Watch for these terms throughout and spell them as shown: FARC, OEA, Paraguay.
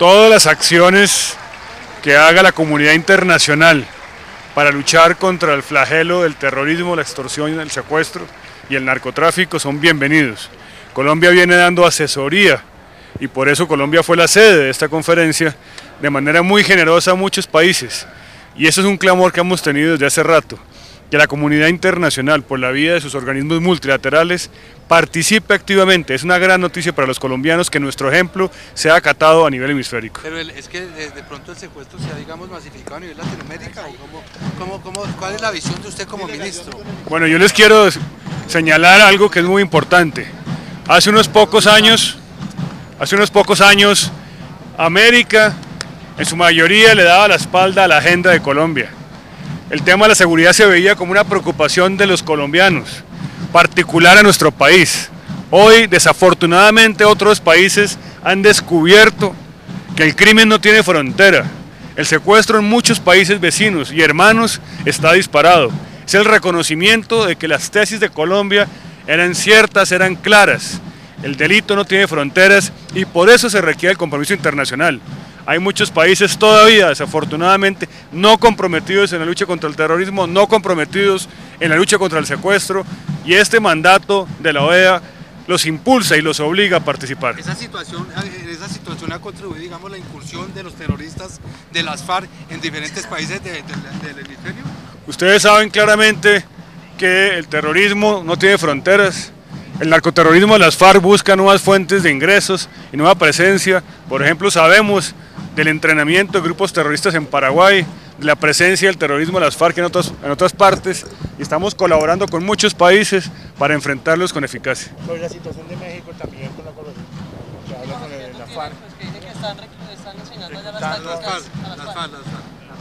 todas las acciones que haga la comunidad internacional para luchar contra el flagelo del terrorismo, la extorsión, el secuestro y el narcotráfico son bienvenidos. Colombia viene dando asesoría y por eso Colombia fue la sede de esta conferencia de manera muy generosa a muchos países. Y eso es un clamor que hemos tenido desde hace rato, que la comunidad internacional, por la vía de sus organismos multilaterales, participe activamente. Es una gran noticia para los colombianos que nuestro ejemplo sea acatado a nivel hemisférico. Pero es que de pronto el secuestro se ha, digamos, masificado a nivel Latinoamérica. ¿Cuál es la visión de usted como ministro? Bueno, yo les quiero señalar algo que es muy importante. Hace unos pocos años, América en su mayoría le daba la espalda a la agenda de Colombia. El tema de la seguridad se veía como una preocupación de los colombianos, particular a nuestro país. Hoy, desafortunadamente, otros países han descubierto que el crimen no tiene frontera. El secuestro en muchos países vecinos y hermanos está disparado. Es el reconocimiento de que las tesis de Colombia eran ciertas, eran claras. El delito no tiene fronteras y por eso se requiere el compromiso internacional. Hay muchos países todavía, desafortunadamente, no comprometidos en la lucha contra el terrorismo, no comprometidos en la lucha contra el secuestro, y este mandato de la OEA los impulsa y los obliga a participar. Esa situación ha contribuido, digamos, la incursión de los terroristas de las FARC en diferentes países del hemisferio. Ustedes saben claramente que el terrorismo no tiene fronteras. El narcoterrorismo de las FARC busca nuevas fuentes de ingresos y nueva presencia. Por ejemplo, sabemos del entrenamiento de grupos terroristas en Paraguay, de la presencia del terrorismo de las FARC en otras partes, y estamos colaborando con muchos países para enfrentarlos con eficacia. Sobre la situación de México también con la corrupción, que habla sobre la FARC.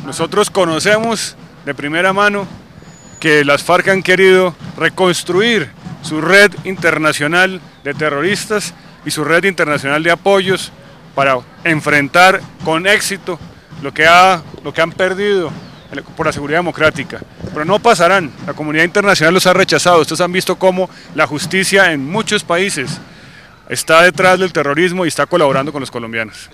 Nosotros conocemos de primera mano que las FARC han querido reconstruir su red internacional de terroristas y su red internacional de apoyos para enfrentar con éxito lo que han perdido por la seguridad democrática. Pero no pasarán, la comunidad internacional los ha rechazado. Ustedes han visto cómo la justicia en muchos países está detrás del terrorismo y está colaborando con los colombianos.